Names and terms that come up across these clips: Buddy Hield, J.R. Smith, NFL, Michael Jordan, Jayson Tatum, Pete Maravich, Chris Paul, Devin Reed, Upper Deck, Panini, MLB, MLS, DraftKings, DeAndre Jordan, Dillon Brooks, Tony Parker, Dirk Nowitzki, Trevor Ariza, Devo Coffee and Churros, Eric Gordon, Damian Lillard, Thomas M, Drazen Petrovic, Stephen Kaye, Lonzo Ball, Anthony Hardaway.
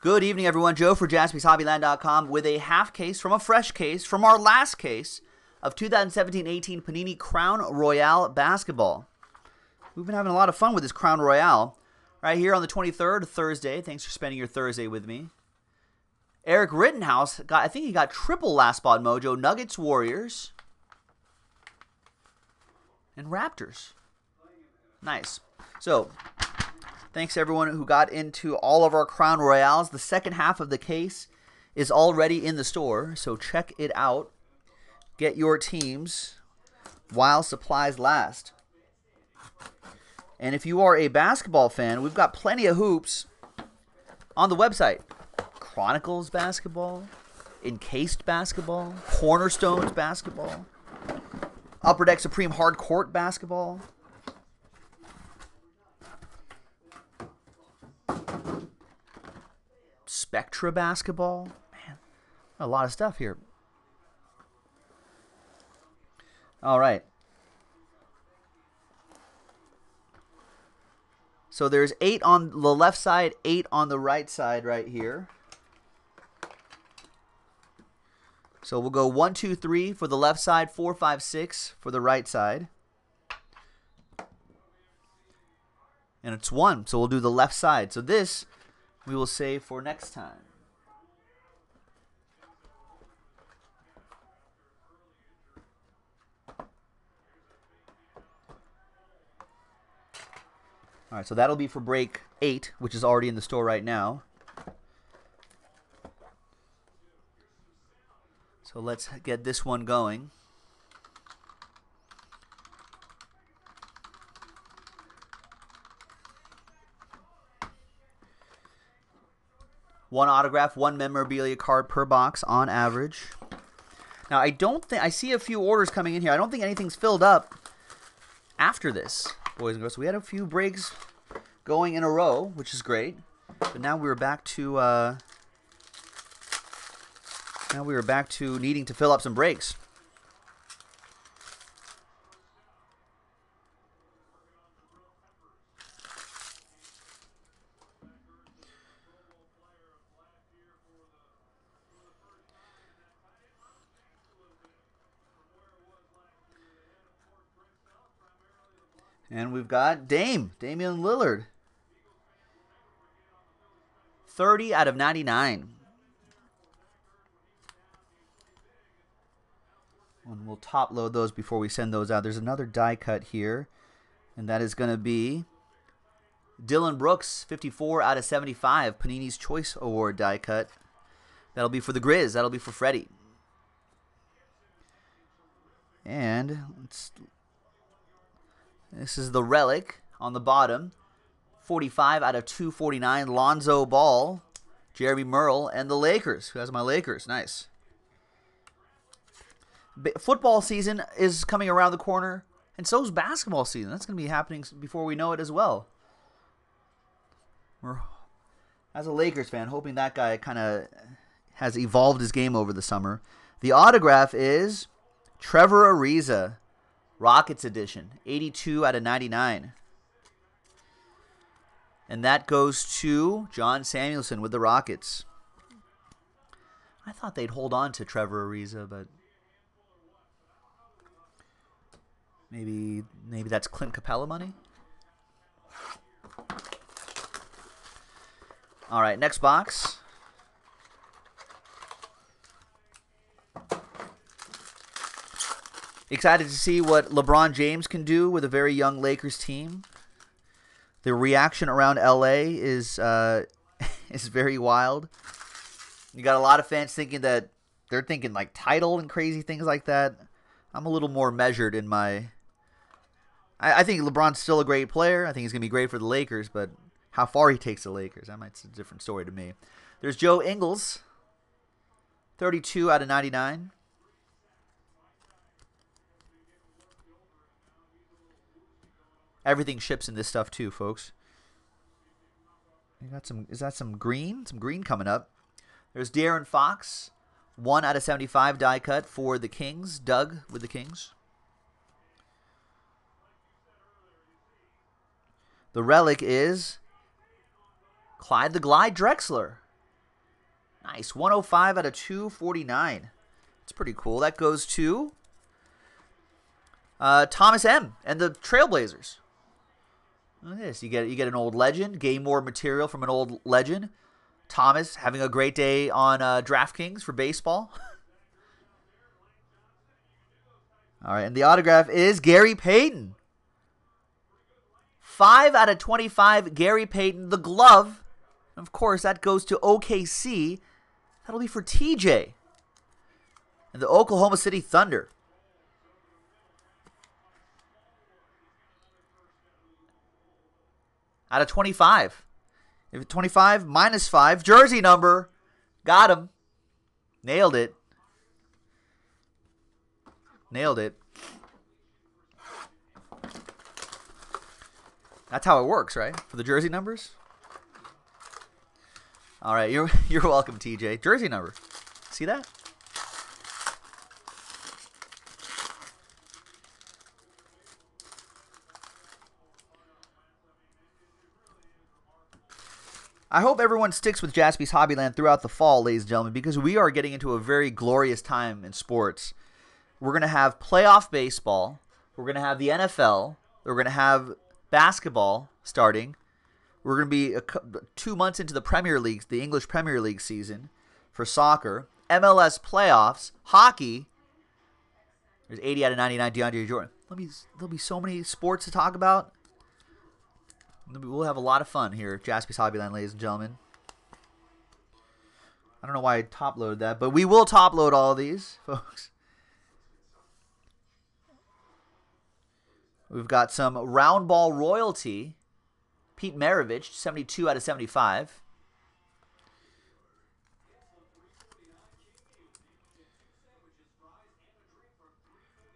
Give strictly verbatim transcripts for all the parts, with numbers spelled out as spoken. Good evening, everyone. Joe for Jaspys Hobby Land dot com with a half case from a fresh case from our last case of two thousand seventeen eighteen Panini Crown Royale basketball. We've been having a lot of fun with this Crown Royale right here on the twenty-third, Thursday. Thanks for spending your Thursday with me. Eric Rittenhouse, got, I think he got triple last spot mojo, Nuggets, Warriors, and Raptors. Nice. So, thanks everyone who got into all of our Crown Royales. The second half of the case is already in the store, so check it out. Get your teams while supplies last. And if you are a basketball fan, we've got plenty of hoops on the website. Chronicles basketball, Encased basketball, Cornerstones basketball, Upper Deck Supreme Hard Court basketball. Spectra basketball. Man, a lot of stuff here. All right. So there's eight on the left side, eight on the right side right here. So we'll go one, two, three for the left side, four, five, six for the right side. And it's one, so we'll do the left side. So this we will save for next time. All right, so that'll be for break eight, which is already in the store right now. So let's get this one going. One autograph, one memorabilia card per box on average. Now, I don't think, I see a few orders coming in here. I don't think anything's filled up after this, boys and girls. So we had a few breaks going in a row, which is great. But now we're back to, uh, now we were back to needing to fill up some breaks. And we've got Dame, Damian Lillard. thirty out of ninety-nine. And we'll top load those before we send those out. There's another die cut here. And that is going to be Dillon Brooks, fifty-four out of seventy-five. Panini's Choice Award die cut. That'll be for the Grizz. That'll be for Freddie. And let's... This is the relic on the bottom, forty-five out of two forty-nine, Lonzo Ball, Jeremy Merle, and the Lakers. Who has my Lakers? Nice. B football season is coming around the corner, and so is basketball season. That's going to be happening before we know it as well. We're, as a Lakers fan, hoping that guy kind of has evolved his game over the summer. The autograph is Trevor Ariza. Rockets edition, eighty-two out of ninety-nine. And that goes to John Samuelson with the Rockets. I thought they'd hold on to Trevor Ariza, but maybe maybe that's Clint Capella money. All right, next box. Excited to see what LeBron James can do with a very young Lakers team. The reaction around L A is uh, is very wild. You got a lot of fans thinking that they're thinking like title and crazy things like that. I'm a little more measured in my... I, I think LeBron's still a great player. I think he's going to be great for the Lakers, but how far he takes the Lakers, that might be a different story to me. There's Joe Ingles, thirty-two out of ninety-nine. Everything ships in this stuff too, folks. We got some. Is that some green? Some green coming up. There's De'Aaron Fox, one out of seventy-five die cut for the Kings. Doug with the Kings. The relic is Clyde the Glide Drexler, Nice. one oh five out of two forty-nine. That's pretty cool. That goes to uh, Thomas M and the Trailblazers. Look at this. You get, you get an old legend. Gain more material from an old legend. Thomas having a great day on uh, DraftKings for baseball. All right, and the autograph is Gary Payton. five out of twenty-five, Gary Payton. The glove, of course, that goes to O K C. That'll be for T J. And the Oklahoma City Thunder. out of twenty-five. If it's twenty-five, minus five. Jersey number. Got him. Nailed it. Nailed it. That's how it works, right? For the jersey numbers. All right, you're you're welcome, T J. Jersey number. See that? I hope everyone sticks with Jaspy's Hobbyland throughout the fall, ladies and gentlemen, because we are getting into a very glorious time in sports. We're going to have playoff baseball. We're going to have the N F L. We're going to have basketball starting. We're going to be a, two months into the Premier League, the English Premier League season for soccer. M L S playoffs, hockey. There's eighty out of ninety-nine, DeAndre Jordan. Let me, there'll be so many sports to talk about. We'll have a lot of fun here at Jaspy's Hobbyland, ladies and gentlemen. I don't know why I top-loaded that, but we will top-load all these, folks. We've got some round ball royalty. Pete Maravich, seventy-two out of seventy-five.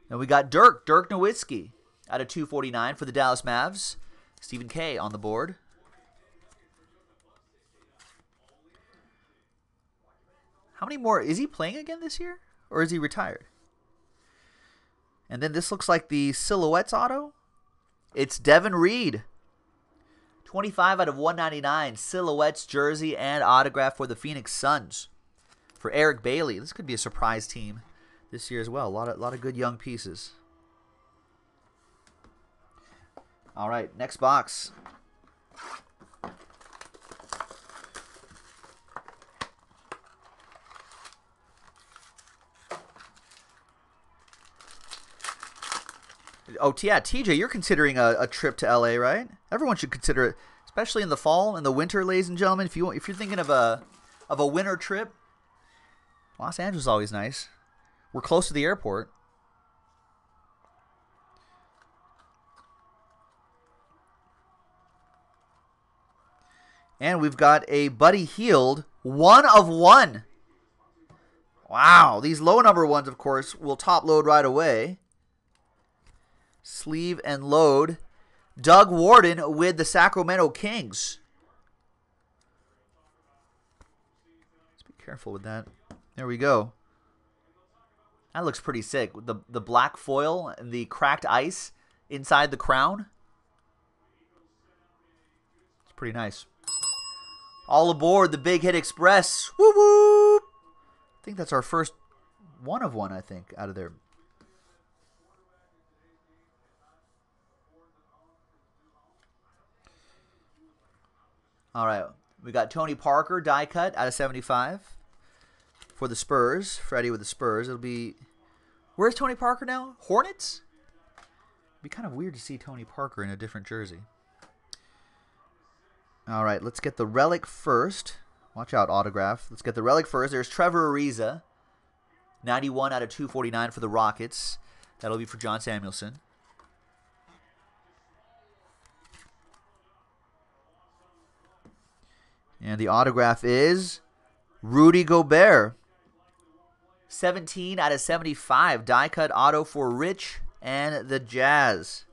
And we got Dirk, Dirk Nowitzki, out of two forty-nine for the Dallas Mavs. Stephen Kaye on the board. How many more? Is he playing again this year? Or is he retired? And then this looks like the Silhouettes auto. It's Devin Reed. twenty-five out of one ninety-nine. Silhouettes jersey and autograph for the Phoenix Suns. For Eric Bailey. This could be a surprise team this year as well. A lot of, a lot of good young pieces. All right, next box. Oh, yeah, T J, you're considering a, a trip to L A, right? Everyone should consider it, especially in the fall and the winter, ladies and gentlemen. If you want, if you're thinking of a of a winter trip, Los Angeles is always nice. We're close to the airport. And we've got a Buddy Hield, one of one. Wow, these low number ones, of course, will top load right away. Sleeve and load. Doug Warden with the Sacramento Kings. Let's be careful with that. There we go. That looks pretty sick. The, the black foil and the cracked ice inside the crown. It's pretty nice. All aboard the Big Hit Express. Woo woo! I think that's our first one of one, I think, out of there. All right, we got Tony Parker, die cut, out of seventy-five for the Spurs. Freddie with the Spurs. It'll be, where's Tony Parker now? Hornets? It'd be kind of weird to see Tony Parker in a different jersey. All right, let's get the relic first. Watch out, autograph. Let's get the relic first. There's Trevor Ariza, ninety-one out of two forty-nine for the Rockets. That'll be for John Samuelson. And the autograph is Rudy Gobert. seventeen out of seventy-five. Die cut auto for Rich and the Jazz.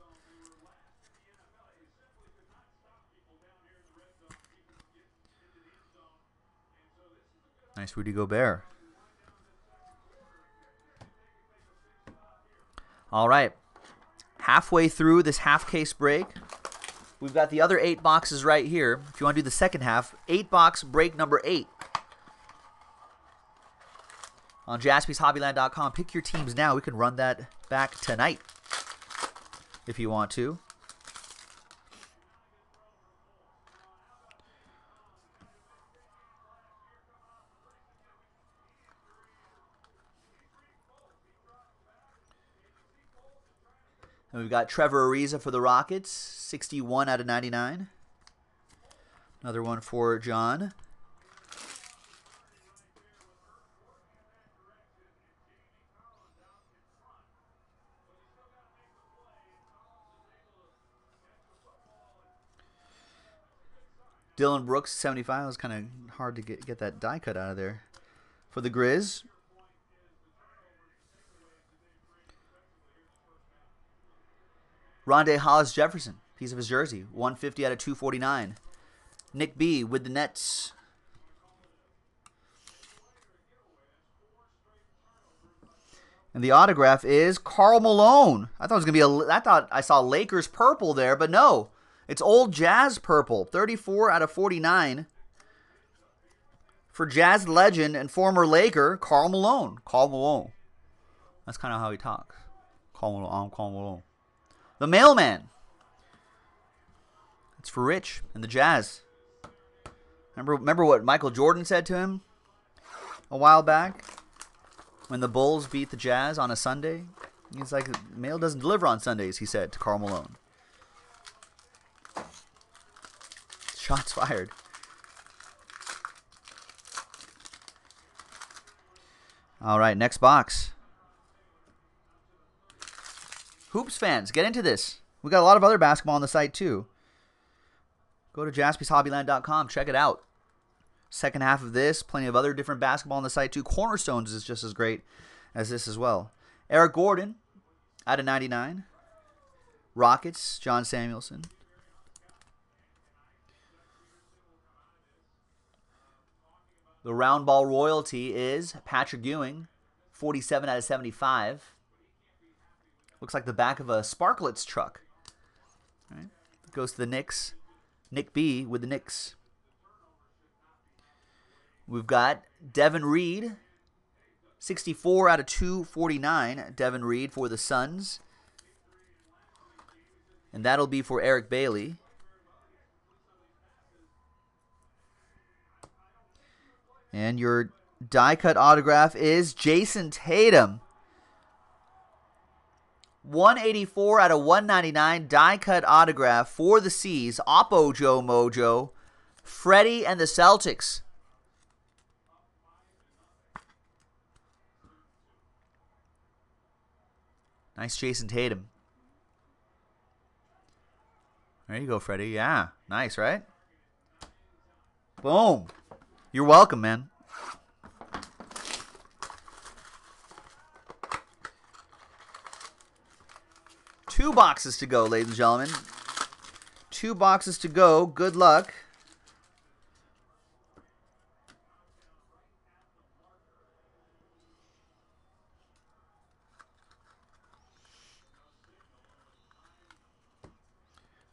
Nice Rudy Gobert. All right. Halfway through this half-case break. We've got the other eight boxes right here. If you want to do the second half, eight box break number eight. on Jaspys Hobbyland dot com. Pick your teams now. We can run that back tonight if you want to. And we've got Trevor Ariza for the Rockets, sixty-one out of ninety-nine. Another one for John. Dillon Brooks, seventy-five. It was kind of hard to get, get that die cut out of there. For the Grizz. Rondae Hollis-Jefferson, piece of his jersey, one fifty out of two forty-nine. Nick B with the Nets. And the autograph is Karl Malone. I thought it was gonna be a. I thought I saw Lakers purple there, but no, it's Old Jazz purple, thirty-four out of forty-nine. For Jazz legend and former Laker Karl Malone. Karl Malone. That's kind of how he talks. Karl Malone. I'm Karl Malone. The Mailman. It's for Rich and the Jazz. Remember, remember what Michael Jordan said to him a while back when the Bulls beat the Jazz on a Sunday? He's like, mail doesn't deliver on Sundays, he said to Karl Malone. Shots fired. All right, next box. Hoops fans, get into this. We got a lot of other basketball on the site too. Go to Jaspys Hobbyland dot com. Check it out. Second half of this. Plenty of other different basketball on the site too. Cornerstones is just as great as this as well. Eric Gordon out of ninety-nine. Rockets, John Samuelson. The round ball royalty is Patrick Ewing, forty-seven out of seventy-five. Looks like the back of a Sparklets truck. All right. Goes to the Knicks. Nick B with the Knicks. We've got Devin Reed, sixty-four out of two forty-nine. Devin Reed for the Suns. And that'll be for Eric Bailey. And your die cut autograph is Jayson Tatum. one eighty-four out of one ninety-nine die cut autograph for the C's. Oppo Joe Mojo. Freddie and the Celtics. Nice Jayson Tatum. There you go, Freddie. Yeah. Nice, right? Boom. You're welcome, man. Two boxes to go, ladies and gentlemen. Two boxes to go. Good luck.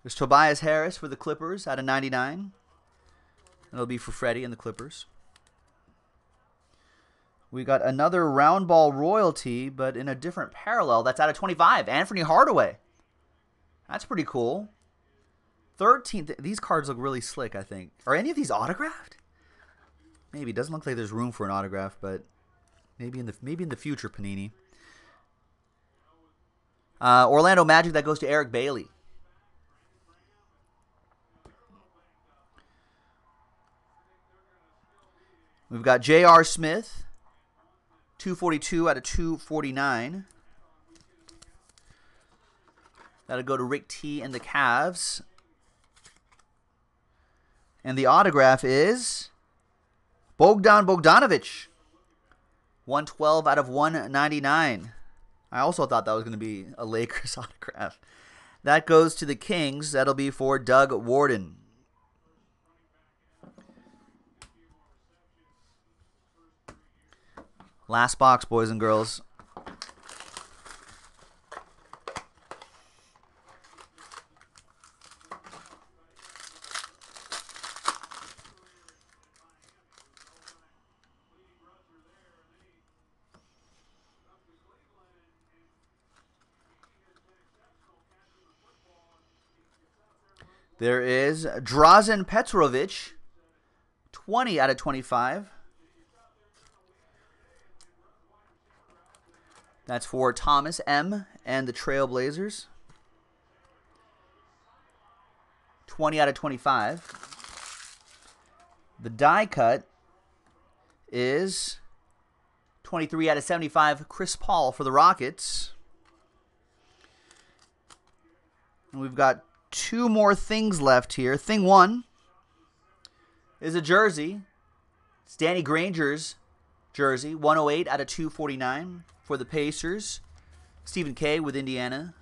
There's Tobias Harris for the Clippers out of ninety-nine. It'll be for Freddie and the Clippers. We got another round ball royalty, but in a different parallel. That's out of twenty-five. Anthony Hardaway. That's pretty cool. thirteen. These cards look really slick, I think. Are any of these autographed? Maybe. It doesn't look like there's room for an autograph, but maybe in the maybe in the future, Panini. Uh, Orlando Magic, that goes to Eric Bailey. We've got J R Smith. two forty-two out of two forty-nine. That'll go to Rick T and the Cavs. And the autograph is Bogdan Bogdanovic. one twelve out of one ninety-nine. I also thought that was going to be a Lakers autograph. That goes to the Kings. That'll be for Doug Warden. Last box, boys and girls. There is Drazen Petrovic, twenty out of twenty-five. That's for Thomas M and the Trailblazers. twenty out of twenty-five. The die cut is twenty-three out of seventy-five, Chris Paul for the Rockets. And we've got two more things left here. Thing one is a jersey. It's Danny Granger's jersey, one oh eight out of two forty-nine. For the Pacers, Stephen Kaye with Indiana.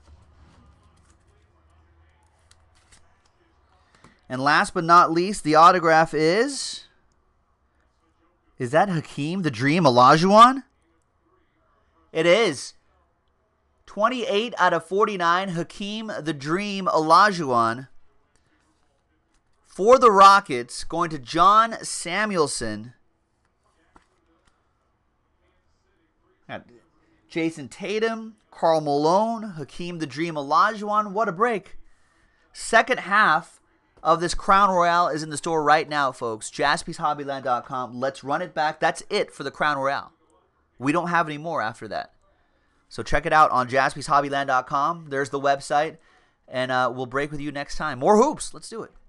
And last but not least, the autograph is... Is that Hakeem the Dream Olajuwon? It is. twenty-eight out of forty-nine, Hakeem the Dream Olajuwon. For the Rockets, going to John Samuelson. Got Jayson Tatum, Karl Malone, Hakeem the Dream Olajuwon. What a break. Second half of this Crown Royale is in the store right now, folks. Jaspys Hobbyland dot com. Let's run it back. That's it for the Crown Royale. We don't have any more after that. So check it out on Jaspys Hobbyland dot com. There's the website. And uh, we'll break with you next time. More hoops. Let's do it.